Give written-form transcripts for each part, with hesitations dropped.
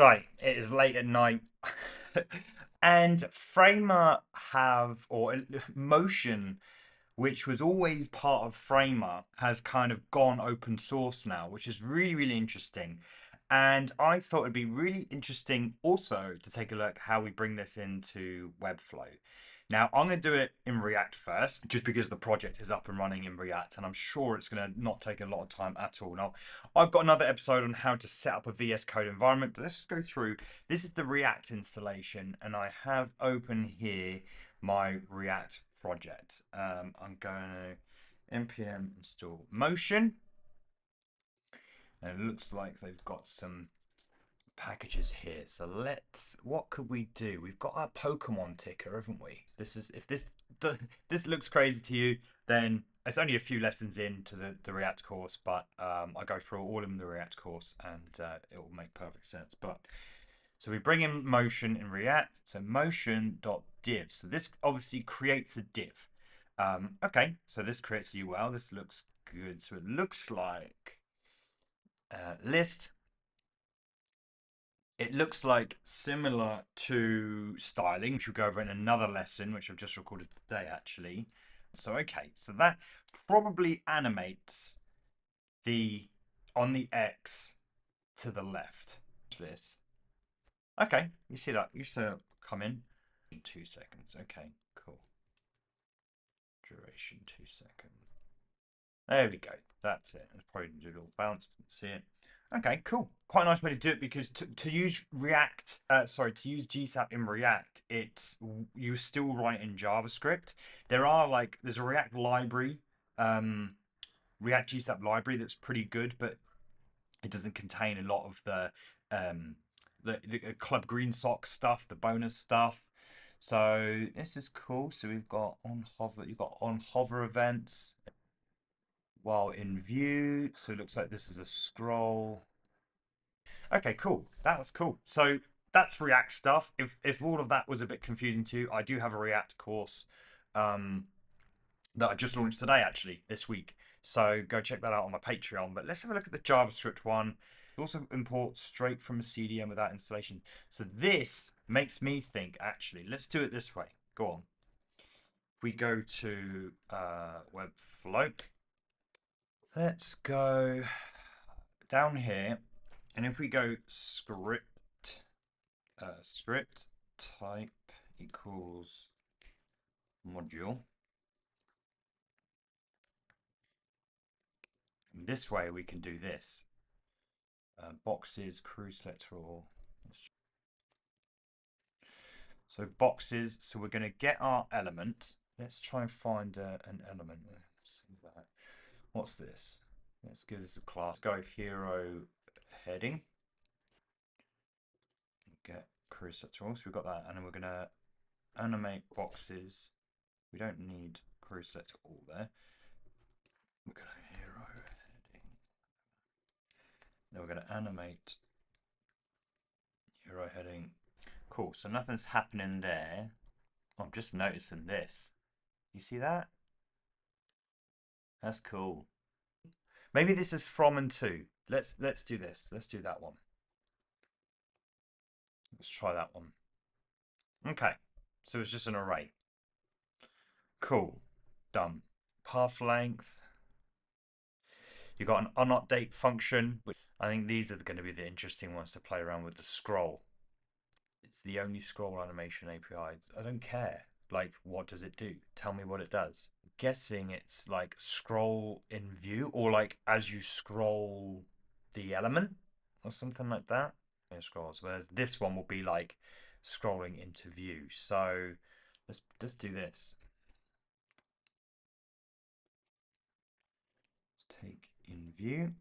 Right, it is late at night. And Framer have, or Motion, which was always part of Framer, has kind of gone open source now, which is really, really interesting. And I thought it'd be really interesting also to take a look how we bring this into Webflow. Now, I'm going to do it in React first, just because the project is up and running in React, and I'm sure it's going to not take a lot of time at all. Now, I've got another episode on how to set up a VS Code environment, but let's just go through. This is the React installation, and I have open here my React project. I'm going to npm install Motion. And it looks like they've got some packages here. So let's, what could we do? We've got our Pokemon ticker, haven't we? This is, if this looks crazy to you, then it's only a few lessons into the React course, but I go through all in the React course and it will make perfect sense. But so we bring in Motion in React. So motion.div. So this obviously creates a div. Okay, so this creates a URL. This looks good. So it looks like list. It looks like similar to styling, which we'll go over in another lesson, which I've just recorded today, actually. So, okay, so that probably animates the on the X to the left. This. Okay, you see that? You see it come in 2 seconds. Okay, cool. Duration 2 seconds. There we go. That's it. It's probably do a little bounce. You can see it. Okay, cool. Quite a nice way to do it, because to use React, to use GSAP in React, it's you still write in JavaScript. There are like there's a React library, React GSAP library that's pretty good, but it doesn't contain a lot of the Club Green Sock stuff, the bonus stuff. So this is cool. So we've got on hover, you've got on hover events. While in view, so it looks like this is a scroll. Okay, cool. That was cool. So that's React stuff. If all of that was a bit confusing to you, I do have a React course that I just launched today, actually, this week. So go check that out on my Patreon. But let's have a look at the JavaScript one. It also imports straight from a CDN without installation. So this makes me think, actually, let's do it this way. Go on. We go to Webflow. Let's go down here, and if we go script, script type equals module. And this way we can do this. Boxes, querySelectorAll. So boxes, so we're going to get our element. Let's try and find an element there. What's this? Let's give this a class. Go hero heading. Get querySelectorAll. So we've got that, and then we're gonna animate boxes. We don't need querySelectorAll there. We're gonna hero heading. Then we're gonna animate hero heading. Cool. So nothing's happening there. I'm just noticing this. You see that? That's cool. Maybe this is from and to. Let's do this. Let's do that one. Let's try that one. Okay. So it's just an array. Cool. Done. Path length. You've got an onUpdate function, which I think these are going to be the interesting ones to play around with. The scroll. It's the only scroll animation API. I don't care. Like, what does it do? Tell me what it does. I'm guessing it's like scroll in view, or like as you scroll the element or something like that. It scrolls, whereas this one will be like scrolling into view. So let's just do this. Let's take in view,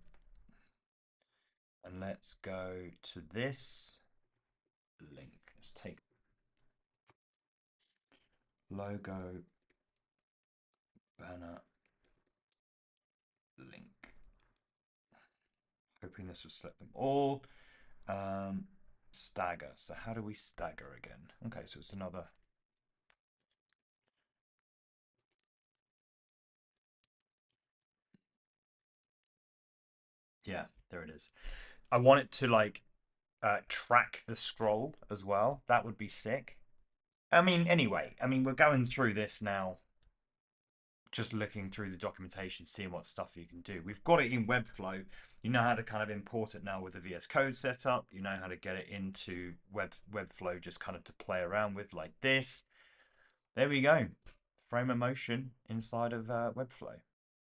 and let's go to this link. Let's take logo banner link. Hoping this will select them all. Stagger. So how do we stagger again? Okay, so it's another. Yeah, there it is. I want it to like track the scroll as well. That would be sick. I mean, anyway, I mean, we're going through this now, just looking through the documentation, seeing what stuff you can do. We've got it in Webflow. You know how to kind of import it now with the VS Code setup. You know how to get it into Webflow, just kind of to play around with like this. There we go. Framer motion inside of Webflow.